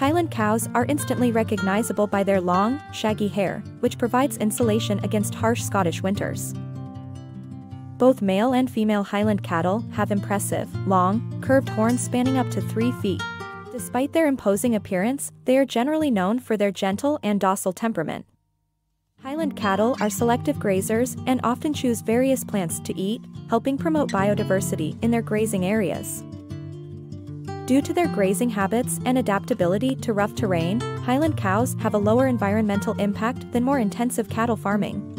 Highland cows are instantly recognizable by their long, shaggy hair, which provides insulation against harsh Scottish winters. Both male and female Highland cattle have impressive, long, curved horns spanning up to 3 feet. Despite their imposing appearance, they are generally known for their gentle and docile temperament. Highland cattle are selective grazers and often choose various plants to eat, helping promote biodiversity in their grazing areas. Due to their grazing habits and adaptability to rough terrain, Highland cows have a lower environmental impact than more intensive cattle farming.